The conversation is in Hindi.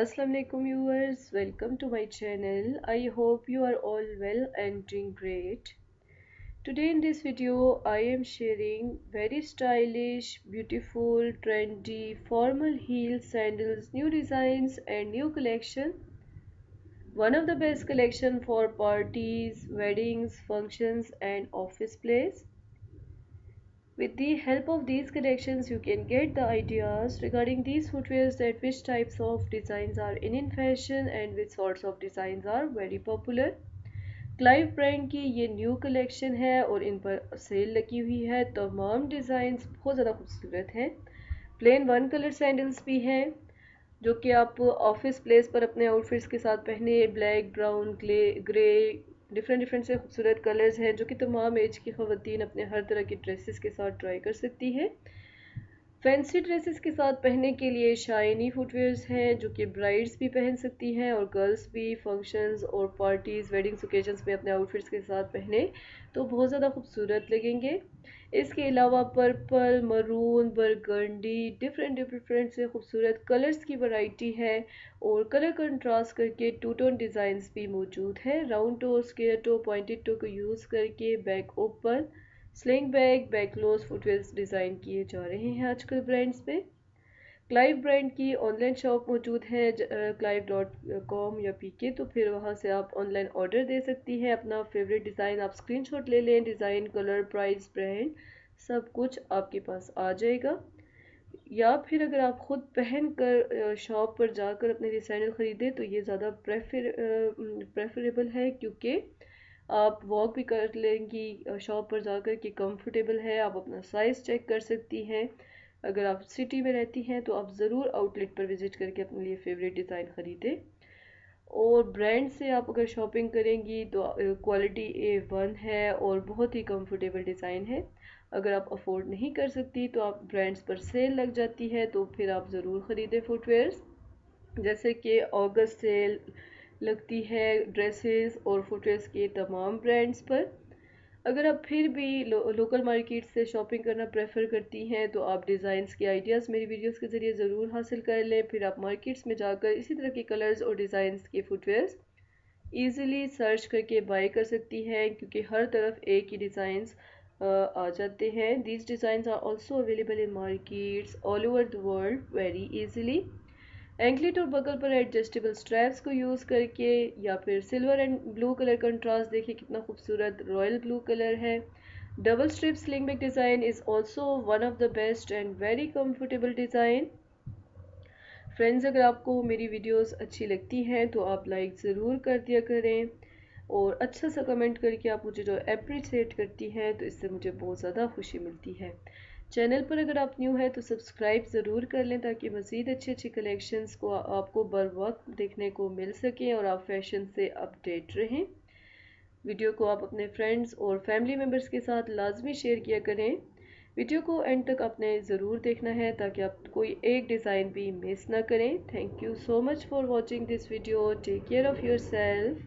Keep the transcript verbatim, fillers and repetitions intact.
Assalamu alaikum viewers, welcome to my channel. I hope you are all well and doing great. Today in this video I am sharing very stylish, beautiful, trendy formal heels, sandals, new designs and new collection. One of the best collection for parties, weddings, functions and office place. With the help of these collections, you can get the ideas regarding these footwears, that which types of designs are in in fashion and which sorts of designs are very popular. Clive brand की ये न्यू कलेक्शन है और इन पर सेल लगी हुई है. तमाम डिज़ाइंस बहुत ज़्यादा खूबसूरत हैं. प्लेन वन कलर सैंडल्स भी हैं जो कि आप ऑफिस प्लेस पर अपने आउटफिट्स के साथ पहने. Black, brown, grey, different different से खूबसूरत कलर्स हैं जो कि तमाम एज की ख़वातीन अपने हर तरह की ड्रेसेस के साथ ट्राई कर सकती हैं. फैंसी ड्रेसेस के साथ पहनने के लिए शाइनी फुटवेयर्स हैं जो कि ब्राइड्स भी पहन सकती हैं और गर्ल्स भी फंक्शंस और पार्टीज़, वेडिंग्स ओकेजन्स में अपने आउटफिट्स के साथ पहने तो बहुत ज़्यादा खूबसूरत लगेंगे. इसके अलावा purple, maroon, burgundy, different different से खूबसूरत कलर्स की वैरायटी है और कलर कंट्रास्ट करके टू टोन डिज़ाइंस भी मौजूद हैं. Round toe, square toe, pointed toe को यूज़ करके back open, sling back, back close footwears design किए जा रहे हैं आजकल ब्रांड्स में. क्लाइव ब्रांड की ऑनलाइन शॉप मौजूद है क्लाइव डॉट कॉम या पी के, तो फिर वहाँ से आप ऑनलाइन ऑर्डर दे सकती हैं. अपना फेवरेट डिज़ाइन आप स्क्रीनशॉट ले लें, डिज़ाइन, कलर, प्राइस, ब्रांड सब कुछ आपके पास आ जाएगा. या फिर अगर आप ख़ुद पहन कर शॉप पर जाकर अपने लिए सैंडल ख़रीदें तो ये ज़्यादा प्रेफर प्रेफरेबल है, क्योंकि आप वॉक भी कर लेंगी शॉप पर जाकर कि कंफर्टेबल है. आप अपना साइज़ चेक कर सकती हैं. अगर आप सिटी में रहती हैं तो आप ज़रूर आउटलेट पर विज़िट करके अपने लिए फेवरेट डिज़ाइन ख़रीदें. और ब्रांड से आप अगर शॉपिंग करेंगी तो क्वालिटी ए वन है और बहुत ही कंफर्टेबल डिज़ाइन है. अगर आप अफोर्ड नहीं कर सकती तो आप ब्रांड्स पर सेल लग जाती है तो फिर आप ज़रूर ख़रीदें फुटवेयर्स. जैसे कि अगस्त सेल लगती है ड्रेसेस और फुटवेयर्स के तमाम ब्रांड्स पर. अगर आप फिर भी लो, लोकल मार्केट से शॉपिंग करना प्रेफर करती हैं तो आप डिज़ाइंस के आइडियाज़ मेरी वीडियोस के ज़रिए ज़रूर हासिल कर लें. फिर आप मार्केट्स में जाकर इसी तरह के कलर्स और डिज़ाइंस के फुटवेयर्स इजीली सर्च करके बाय कर सकती हैं, क्योंकि हर तरफ एक ही डिज़ाइंस आ जाते हैं. These designs are also available in markets all over the world very easily. Anklet और बगल पर एडजस्टेबल स्ट्रैप्स को यूज़ करके या फिर silver and blue colour contrast, देखिए कितना खूबसूरत रॉयल ब्लू कलर है. Double strip sling back design is also one of the best and very comfortable design. Friends, अगर आपको मेरी वीडियोस अच्छी लगती हैं तो आप लाइक ज़रूर कर दिया करें और अच्छा सा कमेंट करके आप मुझे जो अप्रिशिएट करती हैं तो इससे मुझे बहुत ज़्यादा खुशी मिलती है. चैनल पर अगर आप न्यू हैं तो सब्सक्राइब ज़रूर कर लें ताकि मज़ीद अच्छे अच्छे कलेक्शंस को आपको बर वक्त देखने को मिल सकें और आप फैशन से अपडेट रहें. वीडियो को आप अपने फ्रेंड्स और फैमिली मेम्बर्स के साथ लाजमी शेयर किया करें. वीडियो को एंड तक आपने ज़रूर देखना है ताकि आप कोई एक डिज़ाइन भी मिस ना करें. Thank you so much for watching this video. Take care of yourself.